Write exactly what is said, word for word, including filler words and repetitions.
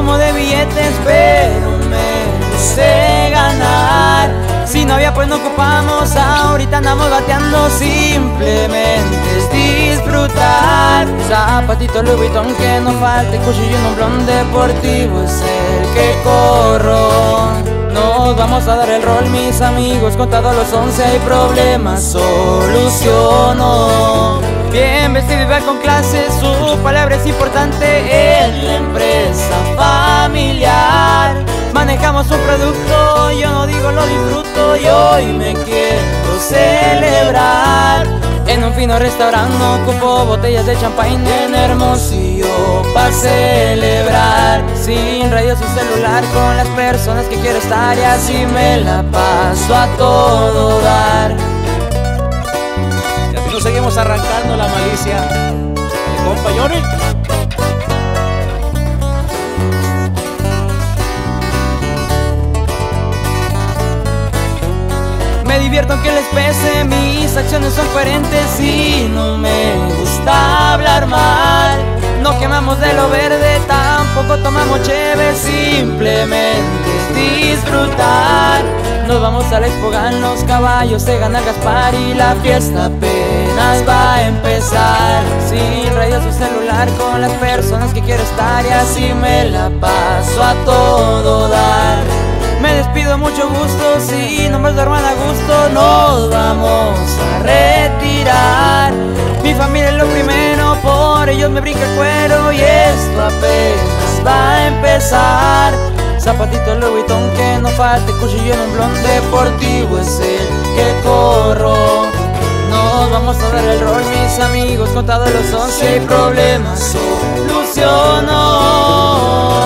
consumo de billetes, pero me sé ganar. Si no había pues no ocupamos, ahorita andamos bateando, simplemente es disfrutar. Zapatito Louis Vuitton que no falte, cuchillo y un blon deportivo es el que corro. Nos vamos a dar el rol mis amigos, contados los once hay problemas, soluciono. Bien vestido y va con clase, su palabra es importante en la empresa familiar. Manejamos un producto, yo no digo lo disfruto y hoy me quiero celebrar. En un fino restaurante ocupo botellas de champán en Hermosillo para celebrar. Sin radio, sin celular, con las personas que quiero estar y así me la paso a todo dar. Y así nos seguimos arrancando la malicia, compañeros. Me divierto aunque les pese, mis acciones son coherentes y no me gusta hablar mal. No quemamos de lo verde, tampoco tomamos cheve, simplemente es disfrutar. Nos vamos a la expogan, los caballos se gana Gaspar y la fiesta apenas va a empezar. Sin radio, su celular, con las personas que quiero estar y así me la paso a todo dar. Me despido, mucho gusto, si no me duerman a gusto, nos vamos a retirar. Mi familia es lo primero, por ellos me brinca el cuero y esto apenas va a empezar. Zapatito Louis Vuitton que no falte, cuchillo en un blon deportivo es el que corro. Nos vamos a dar el rol mis amigos, contados los once y problemas soluciono.